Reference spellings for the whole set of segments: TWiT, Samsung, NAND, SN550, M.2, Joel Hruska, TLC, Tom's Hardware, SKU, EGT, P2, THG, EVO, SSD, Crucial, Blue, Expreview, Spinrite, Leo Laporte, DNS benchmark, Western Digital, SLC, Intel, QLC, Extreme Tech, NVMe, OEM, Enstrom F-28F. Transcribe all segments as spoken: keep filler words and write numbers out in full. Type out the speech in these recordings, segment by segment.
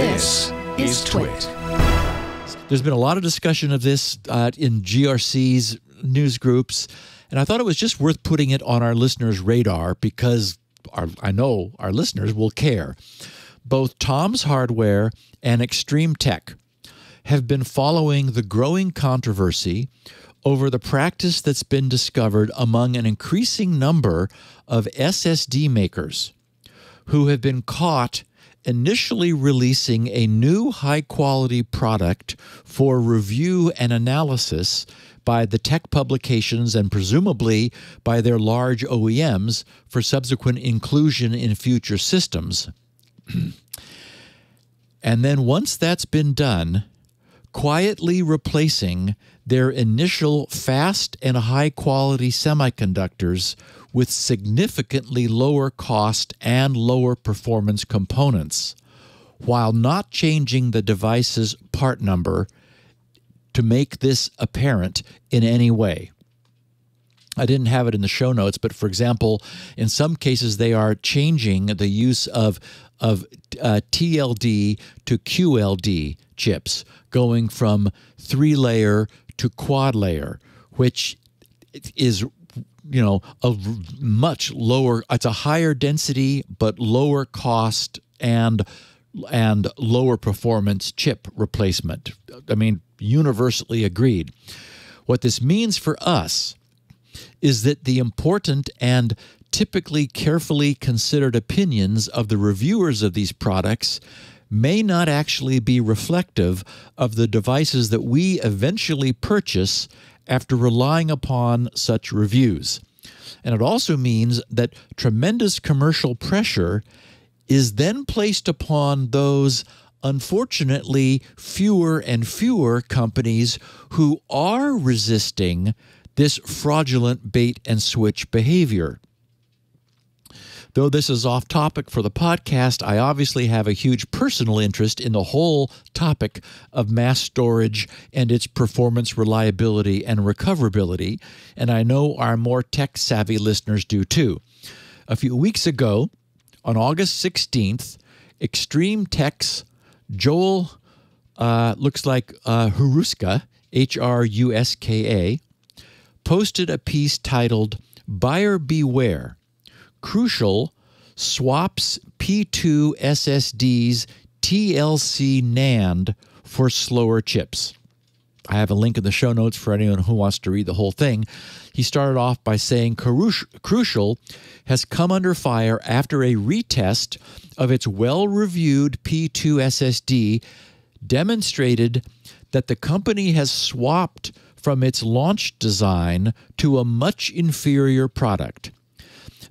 This is Twit. There's been a lot of discussion of this uh, in G R C's news groups, and I thought it was just worth putting it on our listeners' radar because our, I know our listeners will care. Both Tom's Hardware and Extreme Tech have been following the growing controversy over the practice that's been discovered among an increasing number of S S D makers who have been caught initially releasing a new high-quality product for review and analysis by the tech publications and presumably by their large O E Ms for subsequent inclusion in future systems. And then once that's been done, quietly replacing their initial fast and high-quality semiconductors with significantly lower cost and lower performance components, while not changing the device's part number to make this apparent in any way. I didn't have it in the show notes, but for example, in some cases they are changing the use of of uh, T L D to Q L D chips, going from three-layer to quad-layer, which is, you know, a much lower, it's a higher density but lower cost and and lower performance chip replacement. I mean, universally agreed. What this means for us is that the important and typically carefully considered opinions of the reviewers of these products may not actually be reflective of the devices that we eventually purchase after relying upon such reviews. And it also means that tremendous commercial pressure is then placed upon those, unfortunately, fewer and fewer companies who are resisting this fraudulent bait-and-switch behavior. Though this is off topic for the podcast, I obviously have a huge personal interest in the whole topic of mass storage and its performance, reliability, and recoverability, and I know our more tech-savvy listeners do too. A few weeks ago, on August sixteenth, Extreme Tech's Joel, uh, looks like uh, Hruska, H R U S K A, posted a piece titled, "Buyer Beware, Crucial Swaps P two S S Ds T L C NAND for Slower Chips." I have a link in the show notes for anyone who wants to read the whole thing. He started off by saying Crucial has come under fire after a retest of its well-reviewed P two S S D demonstrated that the company has swapped from its launch design to a much inferior product.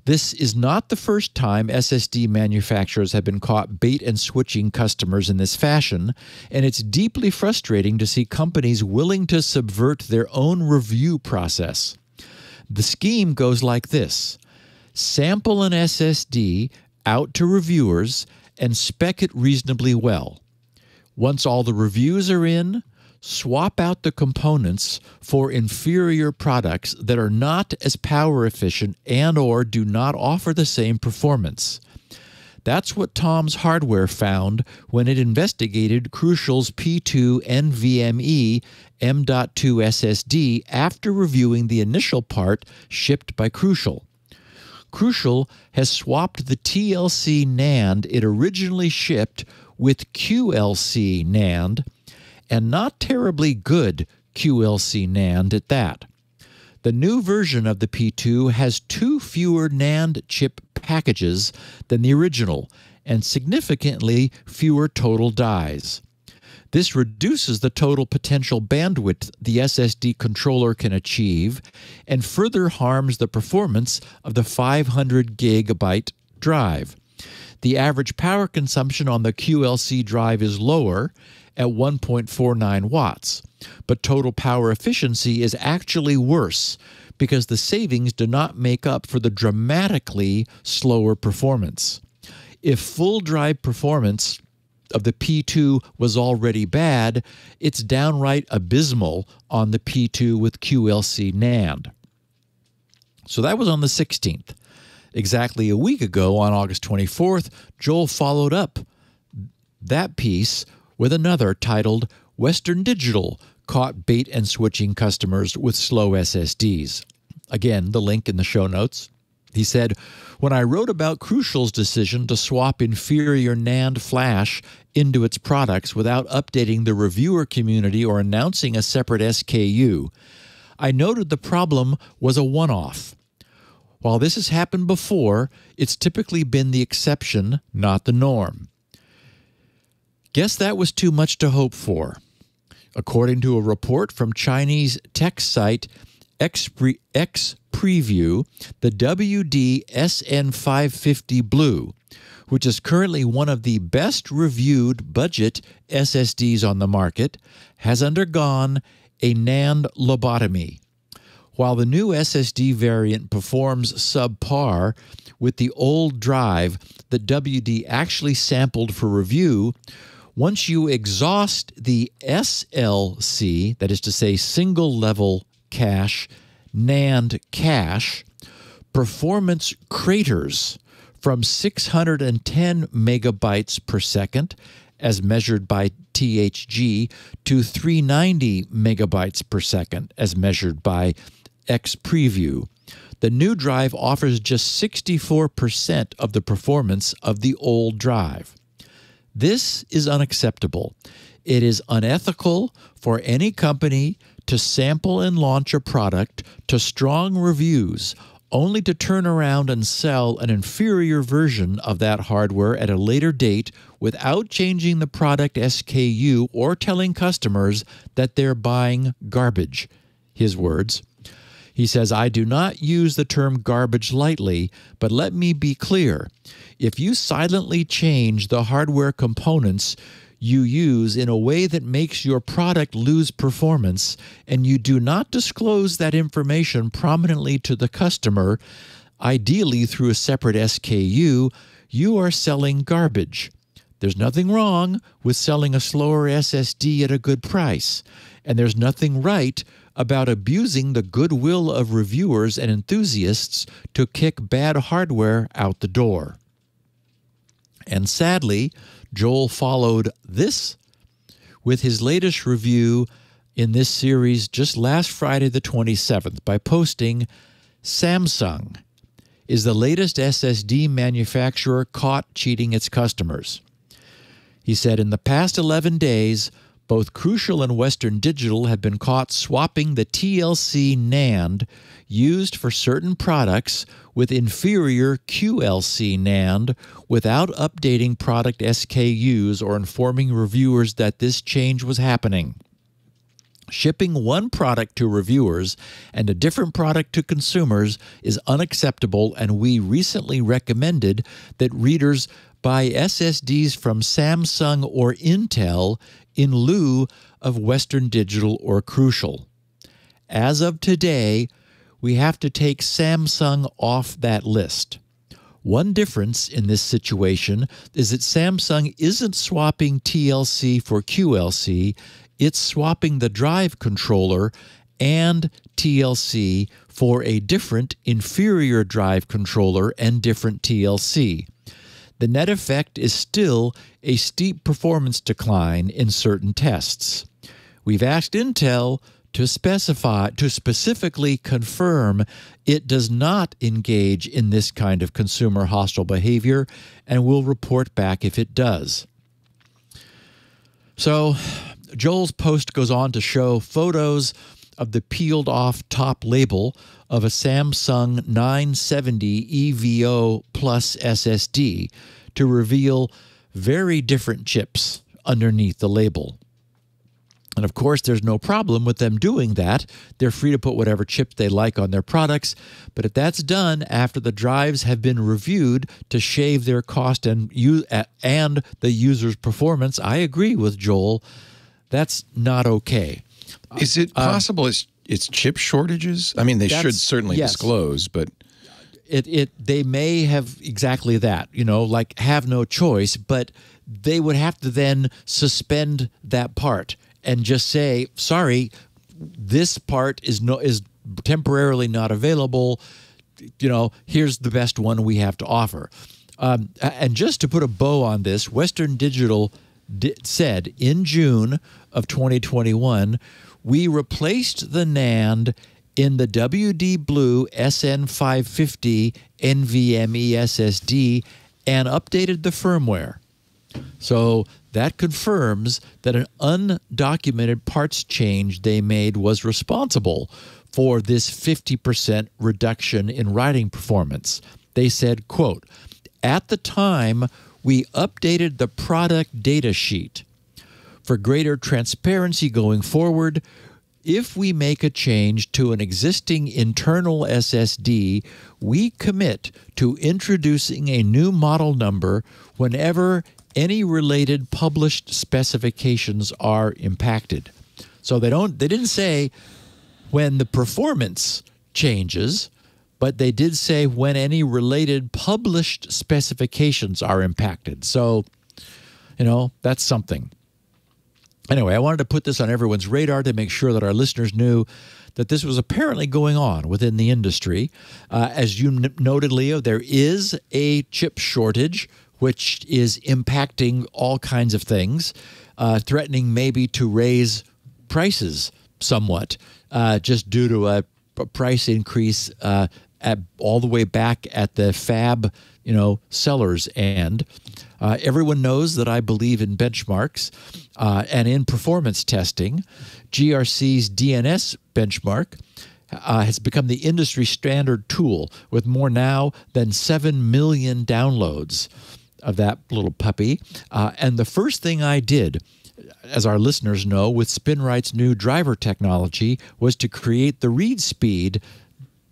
This is not the first time S S D manufacturers have been caught bait and switching customers in this fashion, and it's deeply frustrating to see companies willing to subvert their own review process. The scheme goes like this: sample an S S D out to reviewers and spec it reasonably well. Once all the reviews are in, swap out the components for inferior products that are not as power efficient and or do not offer the same performance. That's what Tom's Hardware found when it investigated Crucial's P two NVMe M dot two S S D after reviewing the initial part shipped by Crucial. Crucial has swapped the T L C NAND it originally shipped with Q L C NAND, and not terribly good Q L C NAND at that. The new version of the P two has two fewer NAND chip packages than the original and significantly fewer total dies. This reduces the total potential bandwidth the S S D controller can achieve and further harms the performance of the five hundred gigabyte drive. The average power consumption on the Q L C drive is lower, at one point four nine watts, but total power efficiency is actually worse because the savings do not make up for the dramatically slower performance. If full drive performance of the P two was already bad, it's downright abysmal on the P two with Q L C NAND. So that was on the sixteenth. Exactly a week ago, on August twenty-fourth, Joel followed up that piece with another titled Western Digital Caught Bait and Switching Customers with Slow S S Ds. Again, the link in the show notes. He said, when I wrote about Crucial's decision to swap inferior NAND flash into its products without updating the reviewer community or announcing a separate S K U, I noted the problem was a one-off. While this has happened before, it's typically been the exception, not the norm. Guess that was too much to hope for. According to a report from Chinese tech site Expreview, the W D S N five fifty Blue, which is currently one of the best-reviewed budget S S Ds on the market, has undergone a NAND lobotomy. While the new S S D variant performs subpar with the old drive that W D actually sampled for review, once you exhaust the S L C, that is to say single-level cache, NAND cache, performance craters from six hundred ten megabytes per second, as measured by T H G, to three hundred ninety megabytes per second, as measured by Expreview. The new drive offers just sixty-four percent of the performance of the old drive. This is unacceptable. It is unethical for any company to sample and launch a product to strong reviews, only to turn around and sell an inferior version of that hardware at a later date without changing the product S K U or telling customers that they're buying garbage. His words. He says, I do not use the term garbage lightly, but let me be clear. If you silently change the hardware components you use in a way that makes your product lose performance, and you do not disclose that information prominently to the customer, ideally through a separate S K U, you are selling garbage. There's nothing wrong with selling a slower S S D at a good price, and there's nothing right about abusing the goodwill of reviewers and enthusiasts to kick bad hardware out the door. And sadly, Joel followed this with his latest review in this series just last Friday the twenty-seventh by posting, Samsung is the latest S S D manufacturer caught cheating its customers. He said, in the past eleven days, both Crucial and Western Digital have been caught swapping the T L C NAND used for certain products with inferior Q L C NAND without updating product S K Us or informing reviewers that this change was happening. Shipping one product to reviewers and a different product to consumers is unacceptable, and we recently recommended that readers buy S S Ds from Samsung or Intel in lieu of Western Digital or Crucial. As of today, we have to take Samsung off that list. One difference in this situation is that Samsung isn't swapping T L C for Q L C, it's swapping the drive controller and T L C for a different inferior drive controller and different T L C. The net effect is still a steep performance decline in certain tests. We've asked Intel to specify, to specifically confirm it does not engage in this kind of consumer hostile behavior, and will report back if it does. So Joel's post goes on to show photos of the peeled-off top label of a Samsung nine seventy E V O Plus S S D to reveal very different chips underneath the label. And of course, there's no problem with them doing that. They're free to put whatever chip they like on their products, but if that's done after the drives have been reviewed to shave their cost and, and the user's performance, I agree with Joel, that's not okay. Is it possible um, it's, it's chip shortages? I mean, they should certainly yes. disclose, but it it they may have exactly that, you know, like have no choice, but they would have to then suspend that part and just say, sorry, this part is no is temporarily not available. You know, here's the best one we have to offer. Um, and just to put a bow on this, Western Digital did, said in June of twenty twenty-one, we replaced the NAND in the W D Blue S N five fifty NVMe S S D and updated the firmware. So that confirms that an undocumented parts change they made was responsible for this fifty percent reduction in writing performance. They said, quote, at the time, we updated the product data sheet. For greater transparency going forward, if we make a change to an existing internal S S D, we commit to introducing a new model number whenever any related published specifications are impacted. So they don't, they didn't say when the performance changes, but they did say when any related published specifications are impacted. So, you know, that's something. Anyway, I wanted to put this on everyone's radar to make sure that our listeners knew that this was apparently going on within the industry. Uh, as you noted, Leo, there is a chip shortage, which is impacting all kinds of things, uh, threatening maybe to raise prices somewhat, uh, just due to a, a price increase uh, at all the way back at the fab, you know, sellers end. Uh, everyone knows that I believe in benchmarks uh, and in performance testing. G R C's D N S benchmark uh, has become the industry standard tool with more now than seven million downloads of that little puppy. Uh, and the first thing I did, as our listeners know, with Spinrite's new driver technology was to create the read speed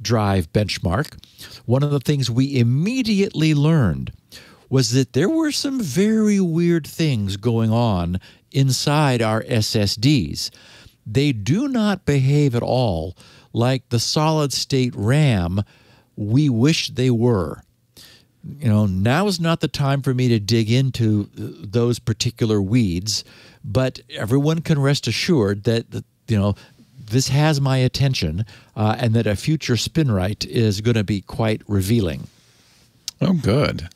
drive benchmark. One of the things we immediately learned was that there were some very weird things going on inside our S S Ds. They do not behave at all like the solid-state RAM we wish they were. You know, now is not the time for me to dig into those particular weeds, but everyone can rest assured that, that you know, this has my attention uh, and that a future Spinrite is going to be quite revealing. Oh, good.